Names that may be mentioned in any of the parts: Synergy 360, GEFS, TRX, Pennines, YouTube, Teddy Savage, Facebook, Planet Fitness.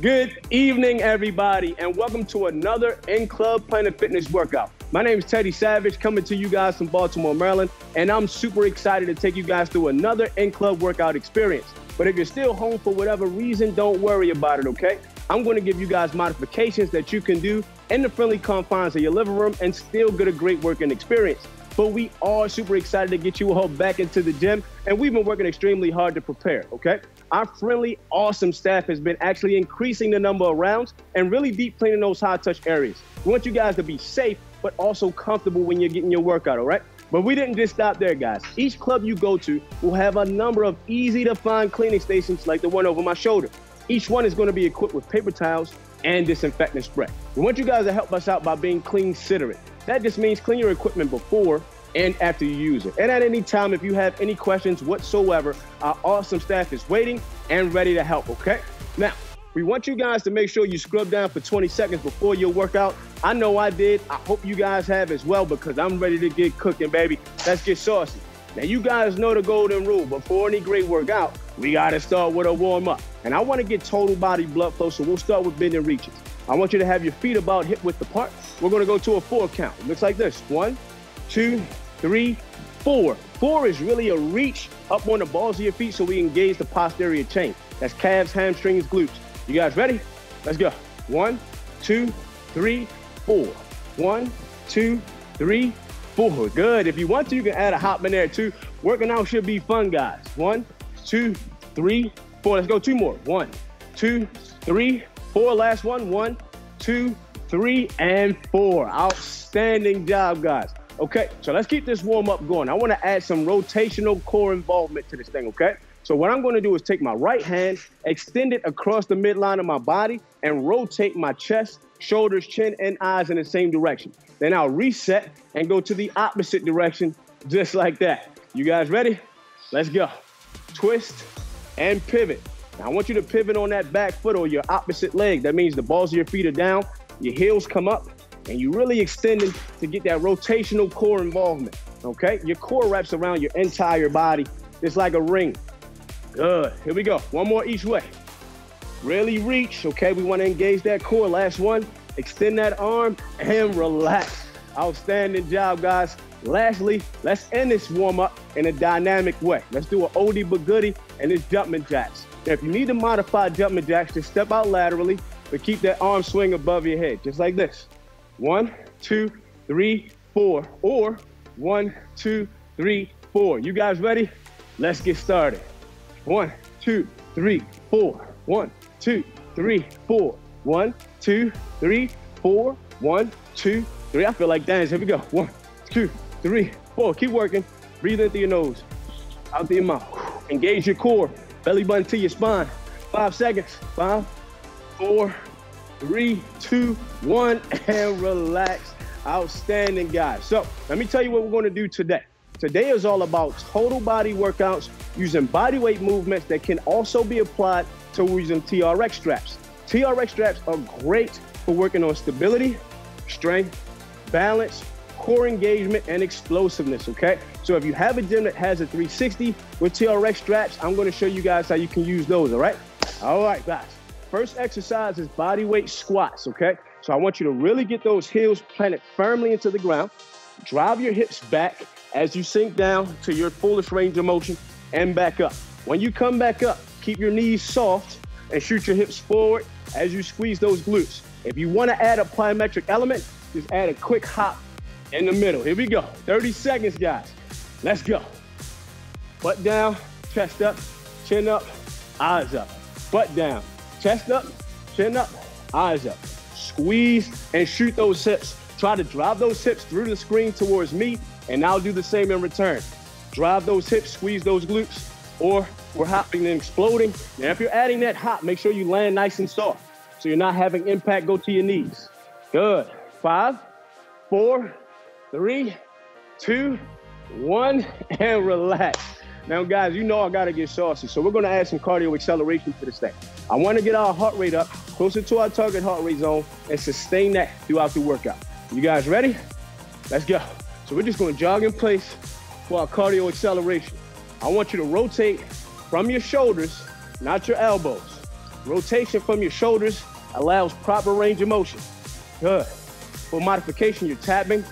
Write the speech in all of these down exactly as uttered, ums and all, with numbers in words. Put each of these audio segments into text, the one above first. Good evening, everybody, and welcome to another in-club Planet Fitness workout. My name is Teddy Savage, coming to you guys from Baltimore, Maryland, and I'm super excited to take you guys through another in-club workout experience. But if you're still home for whatever reason, don't worry about it, okay? I'm gonna give you guys modifications that you can do in the friendly confines of your living room and still get a great working experience. But we are super excited to get you all back into the gym, and we've been working extremely hard to prepare, okay? Our friendly, awesome staff has been actually increasing the number of rounds and really deep cleaning those high touch areas. We want you guys to be safe, but also comfortable when you're getting your workout, all right? But we didn't just stop there, guys. Each club you go to will have a number of easy to find cleaning stations like the one over my shoulder. Each one is gonna be equipped with paper towels and disinfectant spray. We want you guys to help us out by being clean considerate. That just means clean your equipment before and after you use it. And at any time, if you have any questions whatsoever, our awesome staff is waiting and ready to help, okay? Now, we want you guys to make sure you scrub down for twenty seconds before your workout. I know I did. I hope you guys have as well, because I'm ready to get cooking, baby. Let's get saucy. Now, you guys know the golden rule. Before any great workout, we gotta start with a warm up. And I wanna get total body blood flow, so we'll start with bending reaches. I want you to have your feet about hip width apart. We're gonna go to a four count. It looks like this, one, two, three, four. Four is really a reach up on the balls of your feet so we engage the posterior chain. That's calves, hamstrings, glutes. You guys ready? Let's go. One, two, three, four. One, two, three, four. Good. If you want to, you can add a hop in there too. Working out should be fun, guys. One, two, three, four. Let's go two more. One, two, three, four. Last one. One, two, three, and four. Outstanding job, guys. Okay, so let's keep this warm up going. I wanna add some rotational core involvement to this thing, okay? So what I'm gonna do is take my right hand, extend it across the midline of my body, and rotate my chest, shoulders, chin, and eyes in the same direction. Then I'll reset and go to the opposite direction, just like that. You guys ready? Let's go. Twist and pivot. Now I want you to pivot on that back foot or your opposite leg. That means the balls of your feet are down, your heels come up, and you really extending to get that rotational core involvement, okay? Your core wraps around your entire body. It's like a ring. Good, here we go. One more each way. Really reach, okay? We wanna engage that core. Last one, extend that arm and relax. Outstanding job, guys. Lastly, let's end this warm up in a dynamic way. Let's do an oldie but goodie, and it's jumping jacks. Now, if you need to modify jumping jacks, just step out laterally, but keep that arm swing above your head, just like this. One, two, three, four, or one, two, three, four. You guys ready? Let's get started. One, two, three, four. One, two, three, four. One, two, three, four. One, two, three. I feel like dance. Here we go. One, two, three, four. Keep working. Breathe in through your nose, out through your mouth. Engage your core, belly button to your spine. Five seconds. Five, four, three, two, one, and relax. Outstanding, guys. So let me tell you what we're gonna do today. Today is all about total body workouts using body weight movements that can also be applied to using T R X straps. T R X straps are great for working on stability, strength, balance, core engagement, and explosiveness, okay? So if you have a gym that has a three sixty with T R X straps, I'm gonna show you guys how you can use those, all right? All right, guys. First exercise is body weight squats, okay? So I want you to really get those heels planted firmly into the ground. Drive your hips back as you sink down to your fullest range of motion and back up. When you come back up, keep your knees soft and shoot your hips forward as you squeeze those glutes. If you wanna add a plyometric element, just add a quick hop in the middle. Here we go, thirty seconds, guys. Let's go. Butt down, chest up, chin up, eyes up. Butt down. Chest up, chin up, eyes up. Squeeze and shoot those hips. Try to drive those hips through the screen towards me, and I'll do the same in return. Drive those hips, squeeze those glutes, or we're hopping and exploding. Now, if you're adding that hop, make sure you land nice and soft so you're not having impact go to your knees. Good. Five, four, three, two, one, and relax. Now, guys, you know I gotta get saucy, so we're gonna add some cardio acceleration to this thing. I wanna get our heart rate up closer to our target heart rate zone and sustain that throughout the workout. You guys ready? Let's go. So we're just gonna jog in place for our cardio acceleration. I want you to rotate from your shoulders, not your elbows. Rotation from your shoulders allows proper range of motion. Good. For modification, you're tapping,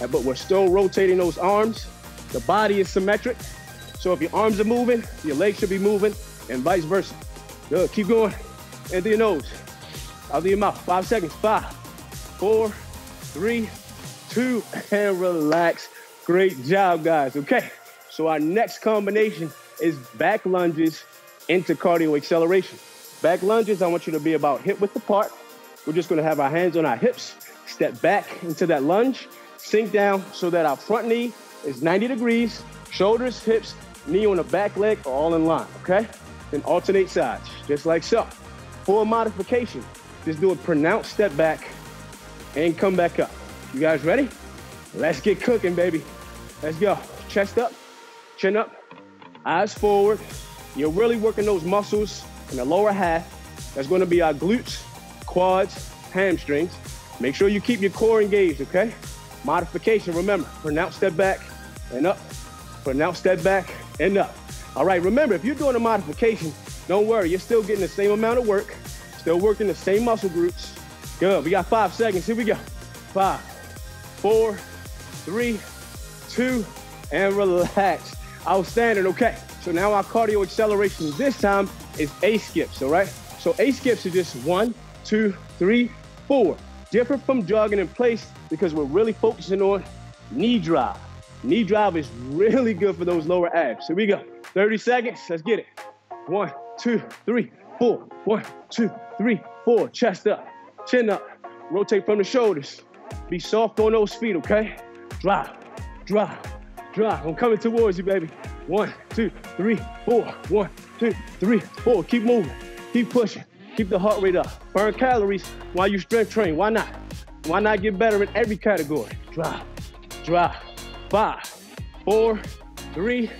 but we're still rotating those arms. The body is symmetric. So if your arms are moving, your legs should be moving, and vice versa. Good, keep going. In through your nose, out through your mouth. Five seconds, five, four, three, two, and relax. Great job, guys, okay? So our next combination is back lunges into cardio acceleration. Back lunges, I want you to be about hip width apart. We're just gonna have our hands on our hips, step back into that lunge, sink down so that our front knee is ninety degrees, shoulders, hips, knee on the back leg are all in line, okay? Then alternate sides, just like so. For a modification, just do a pronounced step back and come back up. You guys ready? Let's get cooking, baby. Let's go. Chest up, chin up, eyes forward. You're really working those muscles in the lower half. That's gonna be our glutes, quads, hamstrings. Make sure you keep your core engaged, okay? Modification, remember, pronounced step back and up. Pronounced step back and up. All right, remember, if you're doing a modification, don't worry, you're still getting the same amount of work, still working the same muscle groups. Good, we got five seconds, here we go. Five, four, three, two, and relax. Outstanding, okay. So now our cardio acceleration this time is eight skips, all right? So eight skips are just one, two, three, four. Different from jogging in place because we're really focusing on knee drive. Knee drive is really good for those lower abs. Here we go, thirty seconds, let's get it. One, two, three, four. One, two, three, four. Chest up, chin up, rotate from the shoulders. Be soft on those feet, okay? Drive, drive, drive. I'm coming towards you, baby. One, two, three, four. One, two, three, four. Keep moving, keep pushing, keep the heart rate up. Burn calories while you strength train, why not? Why not get better in every category? Drive, drive. Five, four, three,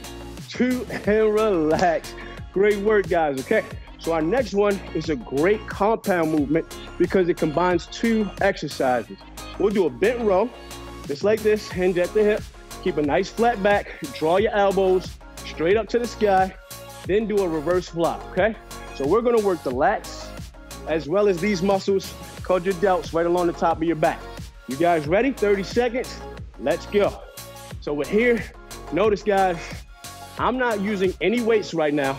two, and relax. Great work, guys, okay? So our next one is a great compound movement because it combines two exercises. We'll do a bent row, just like this, hinge at the hip, keep a nice flat back, draw your elbows straight up to the sky, then do a reverse fly, okay? So we're gonna work the lats as well as these muscles called your delts right along the top of your back. You guys ready? thirty seconds, let's go. So we're here, notice guys, I'm not using any weights right now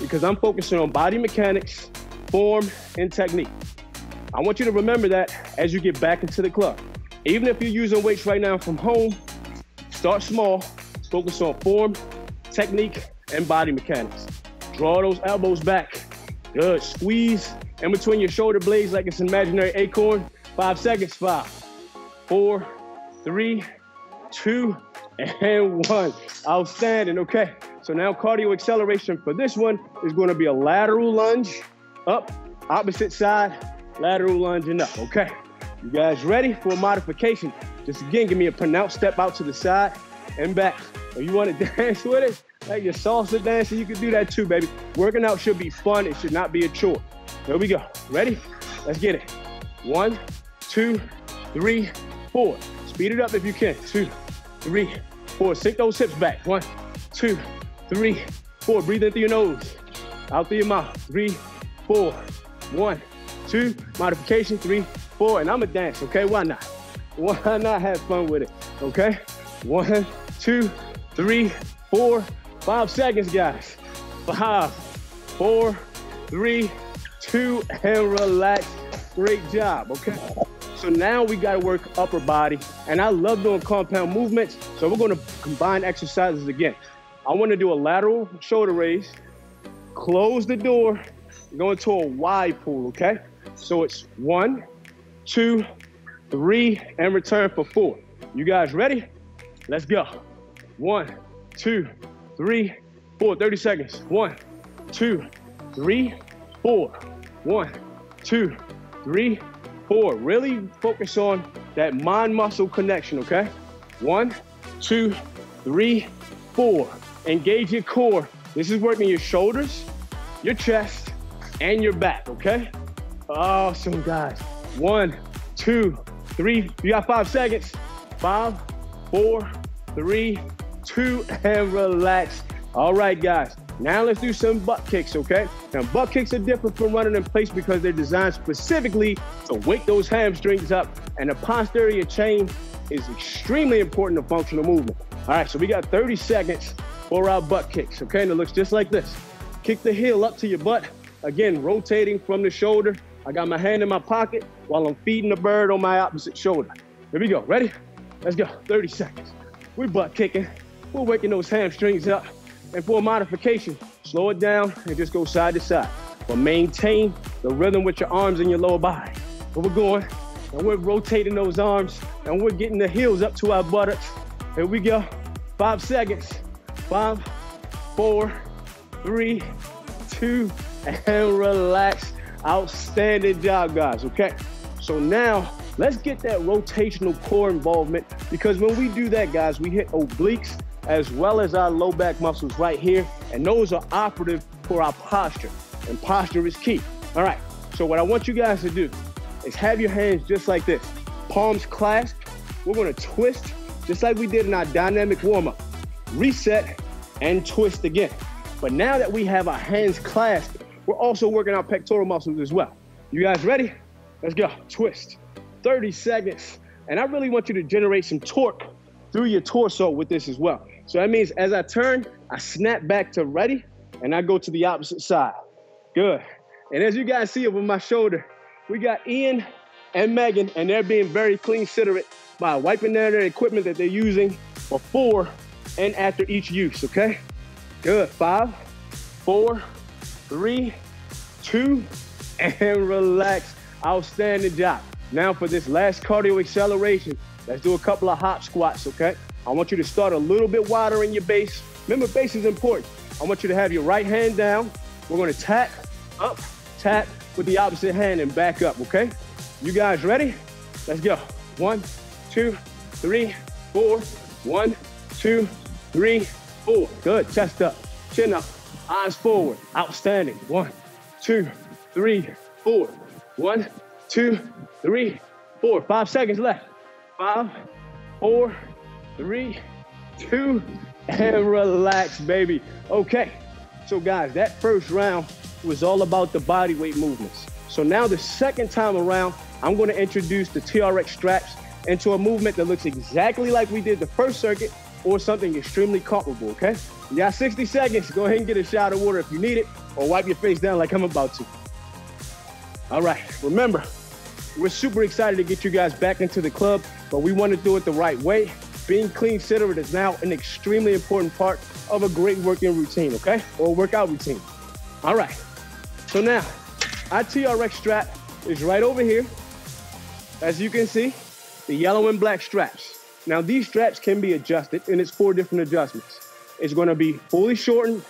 because I'm focusing on body mechanics, form, and technique. I want you to remember that as you get back into the club. Even if you're using weights right now from home, start small, focus on form, technique, and body mechanics. Draw those elbows back. Good, squeeze in between your shoulder blades like it's an imaginary acorn. Five seconds, five, four, three, two, and one. Outstanding, okay. So now cardio acceleration for this one is gonna be a lateral lunge up, opposite side, lateral lunge and up, okay. You guys ready for a modification? Just again, give me a pronounced step out to the side and back. If you wanna dance with it, like your salsa dancing, you can do that too, baby. Working out should be fun, it should not be a chore. Here we go, ready? Let's get it. One, two, three, four. Speed it up if you can, two, three, four, sink those hips back. One, two, three, four. Breathe in through your nose, out through your mouth. Three, four, one, two. Modification, three, four. And I'm a dance, okay? Why not? Why not have fun with it, okay? One, two, three, four, five seconds, guys. Five, four, three, two, and relax. Great job, okay? So now we gotta work upper body, and I love doing compound movements, so we're gonna combine exercises again. I wanna do a lateral shoulder raise, close the door, go into a wide pull, okay? So it's one, two, three, and return for four. You guys ready? Let's go. One, two, three, four, thirty seconds. One, two, three, four. One, two, three, four. Really focus on that mind-muscle connection, okay? One, two, three, four. Engage your core. This is working your shoulders, your chest, and your back, okay? Awesome, guys. One, two, three. You got five seconds. Five, four, three, two, and relax. All right, guys. Now let's do some butt kicks, okay? Now butt kicks are different from running in place because they're designed specifically to wake those hamstrings up, and the posterior chain is extremely important to functional movement. All right, so we got thirty seconds for our butt kicks, okay? And it looks just like this. Kick the heel up to your butt. Again, rotating from the shoulder. I got my hand in my pocket while I'm feeding the bird on my opposite shoulder. Here we go, ready? Let's go, thirty seconds. We're butt kicking, we're waking those hamstrings up. And for a modification, slow it down and just go side to side. But maintain the rhythm with your arms and your lower body. But we're going, and we're rotating those arms, and we're getting the heels up to our buttocks. Here we go, five seconds. Five, four, three, two, and relax. Outstanding job, guys, okay? So now, let's get that rotational core involvement, because when we do that, guys, we hit obliques as well as our low back muscles right here, and those are operative for our posture, and posture is key. All right, so what I want you guys to do is have your hands just like this, palms clasped. We're gonna twist, just like we did in our dynamic warm-up. Reset and twist again. But now that we have our hands clasped, we're also working our pectoral muscles as well. You guys ready? Let's go, twist, thirty seconds. And I really want you to generate some torque through your torso with this as well. So that means as I turn, I snap back to ready, and I go to the opposite side. Good. And as you guys see over my shoulder, we got Ian and Megan, and they're being very clean considerate by wiping down their equipment that they're using before and after each use, okay? Good, five, four, three, two, and relax. Outstanding job. Now for this last cardio acceleration, let's do a couple of hop squats, okay? I want you to start a little bit wider in your base. Remember, base is important. I want you to have your right hand down. We're gonna tap up, tap with the opposite hand and back up, okay? You guys ready? Let's go. One, two, three, four. One, two, three, four. Good, chest up, chin up, eyes forward. Outstanding. One, two, three, four. One, two, three, four. Five seconds left. Five, four, three, two, and relax, baby. Okay, so guys, that first round was all about the body weight movements. So now the second time around, I'm gonna introduce the T R X straps into a movement that looks exactly like we did the first circuit, or something extremely comparable, okay? You got sixty seconds, go ahead and get a shot of water if you need it, or wipe your face down like I'm about to. All right, remember, we're super excited to get you guys back into the club, but we want to do it the right way. Being clean considerate is now an extremely important part of a great working routine, okay? Or workout routine. All right, so now, our T R X strap is right over here. As you can see, the yellow and black straps. Now these straps can be adjusted, and it's four different adjustments. It's gonna be fully shortened,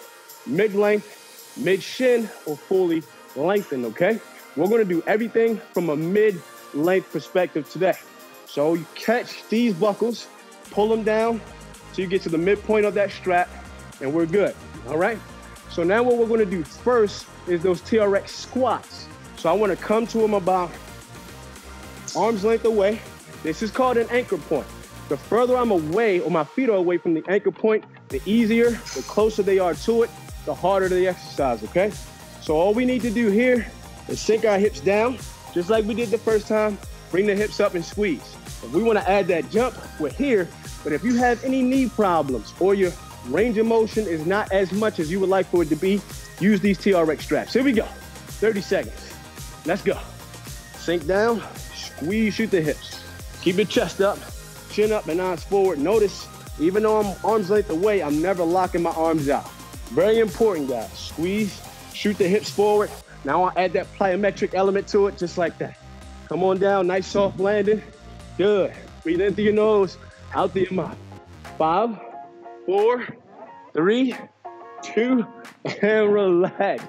mid-length, mid-shin, or fully lengthened, okay? We're gonna do everything from a mid-length perspective today. So you catch these buckles, pull them down till you get to the midpoint of that strap, and we're good, all right? So now what we're gonna do first is those T R X squats. So I wanna come to them about arm's length away. This is called an anchor point. The further I'm away, or my feet are away from the anchor point, the easier, the closer they are to it, the harder the exercise, okay? So all we need to do here and sink our hips down, just like we did the first time, bring the hips up and squeeze. If we wanna add that jump, we're here, but if you have any knee problems or your range of motion is not as much as you would like for it to be, use these T R X straps. Here we go, thirty seconds, let's go. Sink down, squeeze, shoot the hips. Keep your chest up, chin up and eyes forward. Notice, even though I'm arm's length away, I'm never locking my arms out. Very important, guys, squeeze, shoot the hips forward. Now I'll add that plyometric element to it, just like that. Come on down, nice soft landing. Good, breathe in through your nose, out through your mouth. Five, four, three, two, and relax.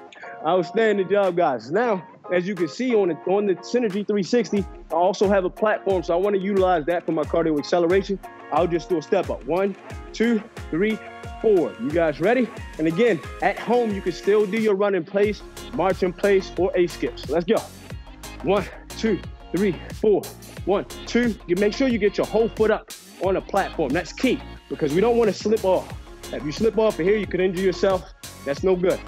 Outstanding job, guys. Now, as you can see on the, on the Synergy three sixty, I also have a platform, so I wanna utilize that for my cardio acceleration. I'll just do a step up. One, two, three, four. You guys ready? And again, at home, you can still do your run in place, march in place, or a skip. So let's go. One, two, three, four. One, two. You make sure you get your whole foot up on a platform. That's key, because we don't wanna slip off. If you slip off of here, you could injure yourself That's no good.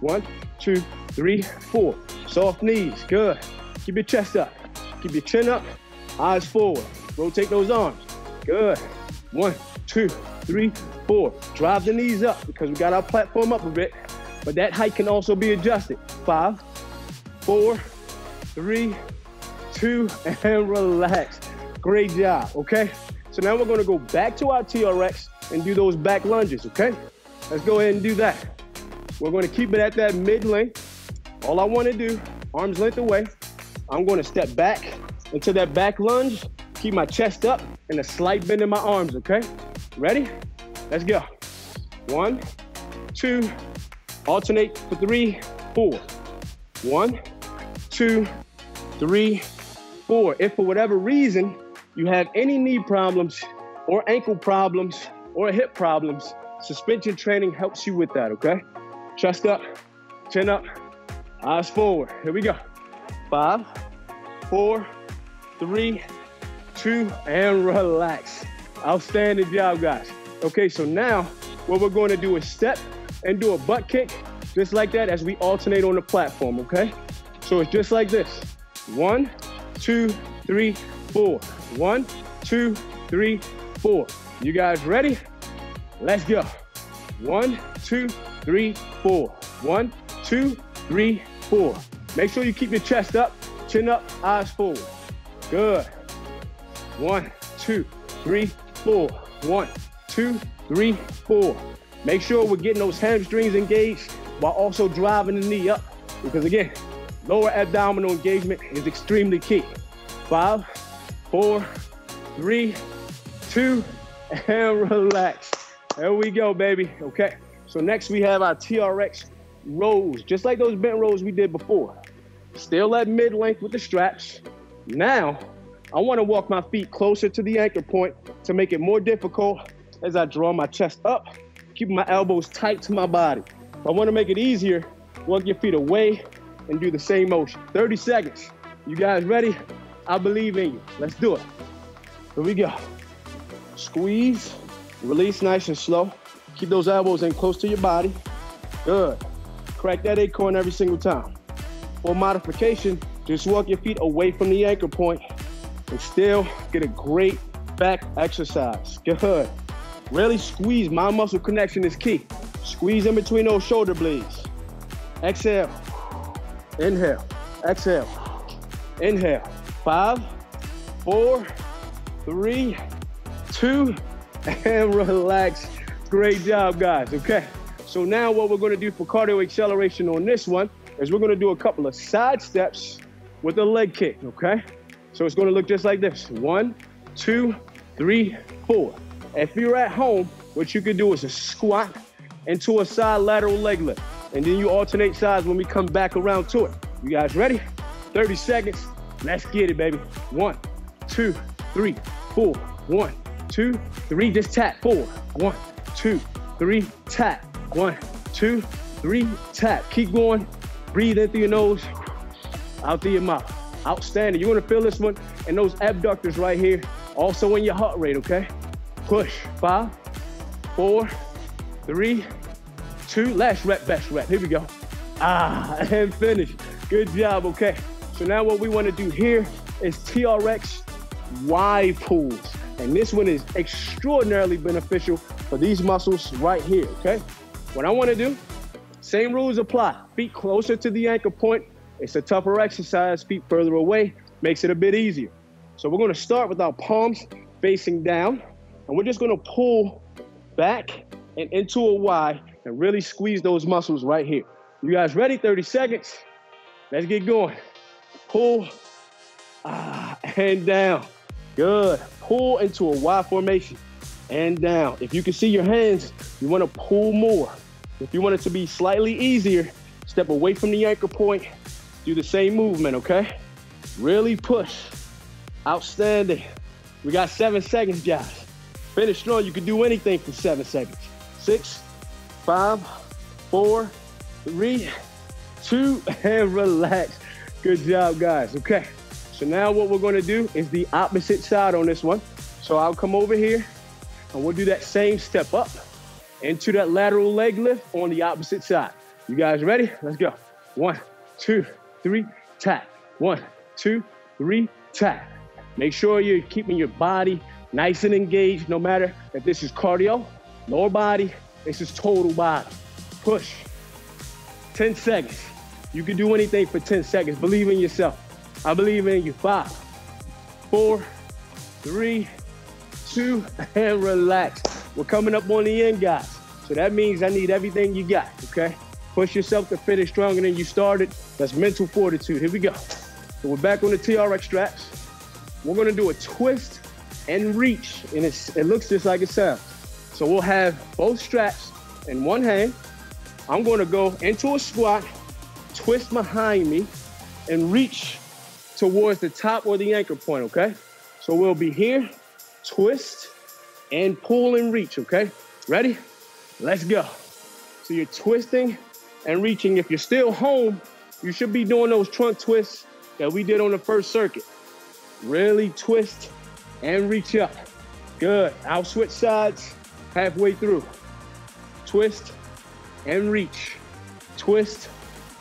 One, two, three, four. Soft knees, good. Keep your chest up. Keep your chin up, eyes forward. Rotate those arms, good. One, two, three, four. Drive the knees up because we got our platform up a bit, but that height can also be adjusted. Five, four, three, two, and relax. Great job, okay? So now we're gonna go back to our T R X and do those back lunges, okay? Let's go ahead and do that. We're gonna keep it at that mid-length. All I wanna do, arms length away, I'm gonna step back into that back lunge, keep my chest up, and a slight bend in my arms, okay? Ready? Let's go. One, two, alternate for three, four. One, two, three, four. If for whatever reason you have any knee problems or ankle problems or hip problems, suspension training helps you with that, okay? Chest up, chin up, eyes forward. Here we go. Five, four, three, two, and relax. Outstanding job, guys. Okay, so now what we're going to do is step and do a butt kick just like that as we alternate on the platform, okay? So it's just like this. One, two, three, four. One, two, three, four. You guys ready? Let's go. One, two, three, four. One, two, three, four. Make sure you keep your chest up, chin up, eyes forward. Good. One, two, three, four. One, two, three, four. Make sure we're getting those hamstrings engaged while also driving the knee up, because again, lower abdominal engagement is extremely key. Five, four, three, two, and relax. There we go, baby, okay? So next we have our T R X rows, just like those bent rows we did before. Still at mid-length with the straps. Now, I wanna walk my feet closer to the anchor point to make it more difficult as I draw my chest up, keeping my elbows tight to my body. If I wanna make it easier, walk your feet away and do the same motion. thirty seconds. You guys ready? I believe in you. Let's do it. Here we go. Squeeze, release nice and slow. Keep those elbows in close to your body. Good. Crack that acorn every single time. For modification, just walk your feet away from the anchor point and still get a great back exercise. Good. Really squeeze. My muscle connection is key. Squeeze in between those shoulder blades. Exhale. Inhale, exhale, inhale. Five, four, three, two, and relax. Great job, guys, okay? So now what we're gonna do for cardio acceleration on this one is we're gonna do a couple of side steps with a leg kick, okay? So it's gonna look just like this. One, two, three, four. If you're at home, what you can do is a squat into a side lateral leg lift, and then you alternate sides when we come back around to it. You guys ready? thirty seconds, let's get it, baby. One, two, three, four. One, two, three, just tap, four. One, two, three, tap. One, two, three, tap. Keep going, breathe in through your nose, out through your mouth. Outstanding, you're gonna feel this one and those abductors right here, also in your heart rate, okay? Push, five, four, three, two, last rep, best rep, here we go. Ah, and finish, good job, okay. So now what we wanna do here is T R X wide pulls. And this one is extraordinarily beneficial for these muscles right here, okay. What I wanna do, same rules apply. Feet closer to the anchor point. It's a tougher exercise, feet further away, makes it a bit easier. So we're gonna start with our palms facing down, and we're just gonna pull back and into a Y, and really squeeze those muscles right here. You guys ready? thirty seconds. Let's get going. Pull, ah, and down. Good. Pull into a Y formation and down. If you can see your hands, you want to pull more. If you want it to be slightly easier, step away from the anchor point. Do the same movement, okay? Really push. Outstanding. We got seven seconds, guys. Finish strong. You can do anything for seven seconds. Six, five, four, three, two, and relax. Good job, guys, okay. So now what we're gonna do is the opposite side on this one. So I'll come over here and we'll do that same step up. into that lateral leg lift on the opposite side. You guys ready? Let's go. One, two, three, tap. One, two, three, tap. Make sure you're keeping your body nice and engaged, no matter if this is cardio, lower body, this is total body. Push. ten seconds. You can do anything for ten seconds. Believe in yourself. I believe in you. Five, four, three, two, and relax. We're coming up on the end, guys. So that means I need everything you got, okay? Push yourself to finish stronger than you started. That's mental fortitude. Here we go. So we're back on the T R X straps. We're gonna do a twist and reach, and it's, it looks just like it sounds. So we'll have both straps in one hand. I'm gonna go into a squat, twist behind me, and reach towards the top or the anchor point, okay? So we'll be here, twist, and pull and reach, okay? Ready? Let's go. So you're twisting and reaching. If you're still home, you should be doing those trunk twists that we did on the first circuit. Really twist and reach up. Good. I'll switch sides halfway through. Twist and reach. Twist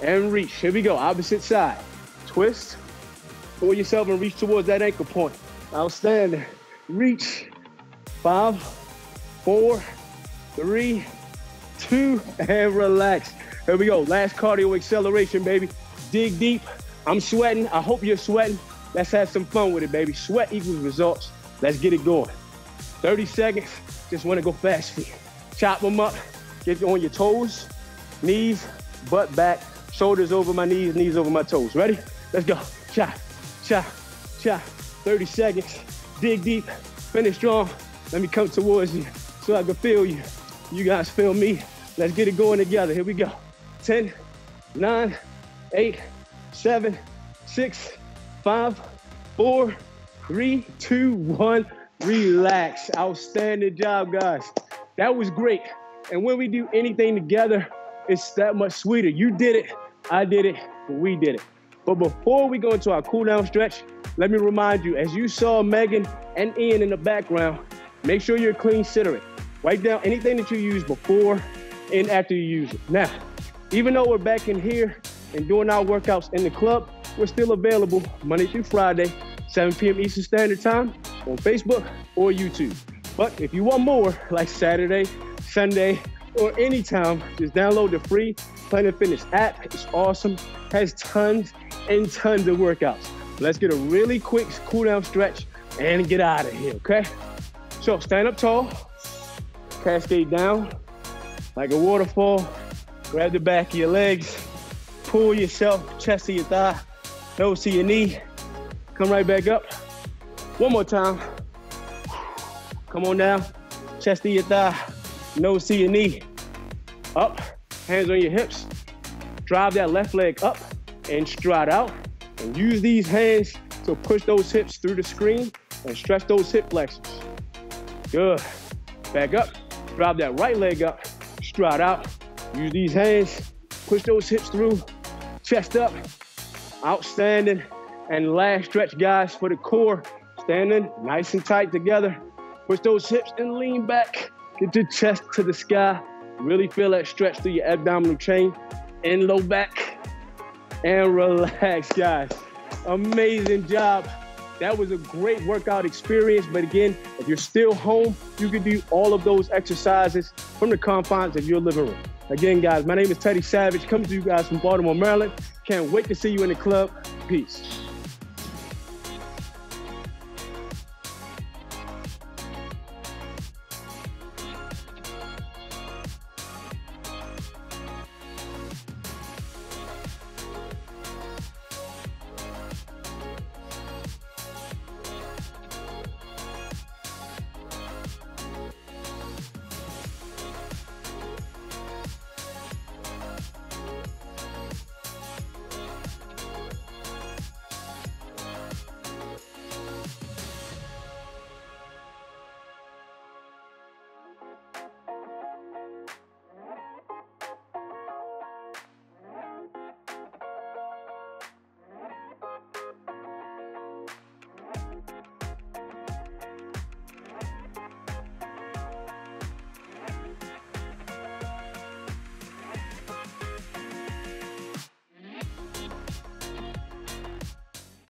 and reach. Here we go. Opposite side. Twist. Pull yourself and reach towards that anchor point. Outstanding. Reach. Five, four, three, two, and relax. Here we go. Last cardio acceleration, baby. Dig deep. I'm sweating. I hope you're sweating. Let's have some fun with it, baby. Sweat equals results. Let's get it going. thirty seconds. Just want to go fast feet. Chop them up. Get on your toes, knees, butt back, shoulders over my knees, knees over my toes. Ready? Let's go. Chop, chop, chop. thirty seconds. Dig deep. Finish strong. Let me come towards you so I can feel you. You guys feel me. Let's get it going together. Here we go. ten, nine, eight, seven, six, five, four, three, two, one. Relax. Outstanding job, guys. That was great. And when we do anything together, it's that much sweeter. You did it. I did it. We did it. But before we go into our cool down stretch, let me remind you, as you saw Megan and Ian in the background, make sure you're clean sittering. Write down anything that you used before and after you use it. Now, even though we're back in here and doing our workouts in the club, we're still available Monday through Friday, seven p m Eastern Standard Time on Facebook or YouTube. But if you want more, like Saturday, Sunday, or anytime, just download the free Planet Fitness app. It's awesome. Has tons and tons of workouts. Let's get a really quick cool down stretch and get out of here, okay? So stand up tall. Cascade down like a waterfall. Grab the back of your legs, pull yourself, chest to your thigh, nose to your knee. Come right back up. One more time. Come on down, chest to your thigh, nose to your knee. Up, hands on your hips. Drive that left leg up and stride out. And use these hands to push those hips through the screen and stretch those hip flexors. Good. Back up. Drive that right leg up, stride out, use these hands, push those hips through, chest up, outstanding. And last stretch, guys, for the core, standing nice and tight together, push those hips and lean back, get your chest to the sky, really feel that stretch through your abdominal chain and low back, and relax, guys. Amazing job. That was a great workout experience, but again, if you're still home, you can do all of those exercises from the confines of your living room. Again, guys, my name is Teddy Savage, coming to you guys from Baltimore, Maryland. Can't wait to see you in the club. Peace.